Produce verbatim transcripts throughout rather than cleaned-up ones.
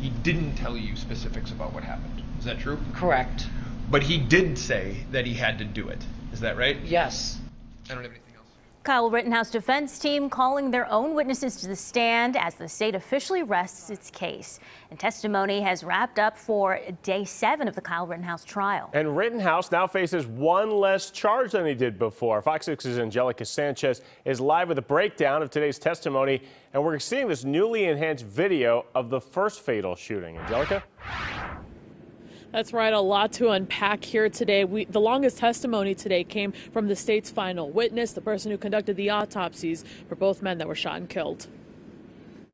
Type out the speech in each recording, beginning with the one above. he didn't tell you specifics about what happened. Is that true? Correct. But he did say that he had to do it. Is that right? Yes. I don't have anything else. Kyle Rittenhouse defense team calling their own witnesses to the stand as the state officially rests its case. And testimony has wrapped up for day seven of the Kyle Rittenhouse trial. And Rittenhouse now faces one less charge than he did before. Fox six's Angelica Sanchez is live with a breakdown of today's testimony. And we're seeing this newly enhanced video of the first fatal shooting. Angelica? That's right. A lot to unpack here today. We, the longest testimony today came from the state's final witness, the person who conducted the autopsies for both men that were shot and killed.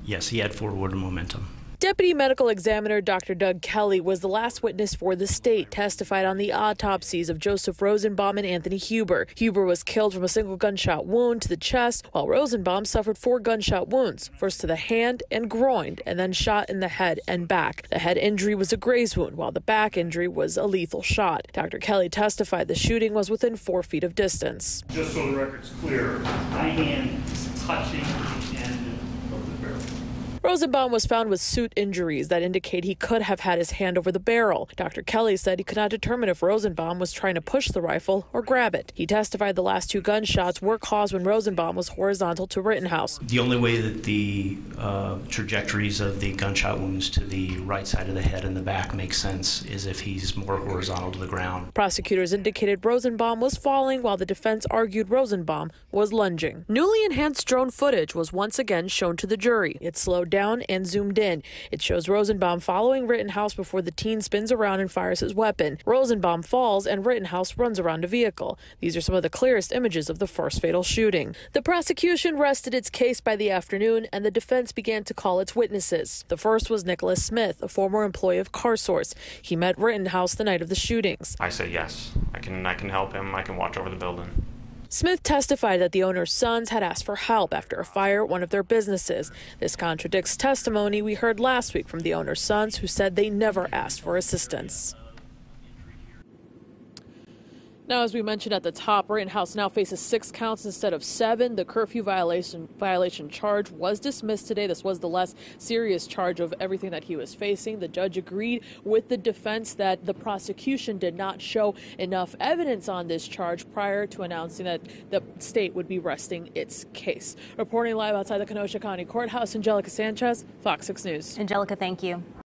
Yes, he had forward momentum. Deputy Medical Examiner Doctor Doug Kelly was the last witness for the state, testified on the autopsies of Joseph Rosenbaum and Anthony Huber. Huber was killed from a single gunshot wound to the chest, while Rosenbaum suffered four gunshot wounds, first to the hand and groin, and then shot in the head and back. The head injury was a graze wound, while the back injury was a lethal shot. Doctor Kelly testified the shooting was within four feet of distance. Just so the record's clear, my hand touching the end of the barrel. Rosenbaum was found with suit injuries that indicate he could have had his hand over the barrel. Doctor Kelly said he could not determine if Rosenbaum was trying to push the rifle or grab it. He testified the last two gunshots were caused when Rosenbaum was horizontal to Rittenhouse. The only way that the uh, trajectories of the gunshot wounds to the right side of the head and the back make sense is if he's more horizontal to the ground. Prosecutors indicated Rosenbaum was falling while the defense argued Rosenbaum was lunging. Newly enhanced drone footage was once again shown to the jury. It slowed down and zoomed in. It shows Rosenbaum following Rittenhouse before the teen spins around and fires his weapon. Rosenbaum falls and Rittenhouse runs around a vehicle. These are some of the clearest images of the first fatal shooting. The prosecution rested its case by the afternoon and the defense began to call its witnesses. The first was Nicholas Smith, a former employee of CarSource. He met Rittenhouse the night of the shootings. I said yes. I can, I can help him. I can watch over the building. Smith testified that the owner's sons had asked for help after a fire at one of their businesses. This contradicts testimony we heard last week from the owner's sons, who said they never asked for assistance. Now, as we mentioned at the top, Rittenhouse now faces six counts instead of seven. The curfew violation violation charge was dismissed today. This was the less serious charge of everything that he was facing. The judge agreed with the defense that the prosecution did not show enough evidence on this charge prior to announcing that the state would be resting its case. Reporting live outside the Kenosha County Courthouse, Angelica Sanchez, Fox six News. Angelica, thank you.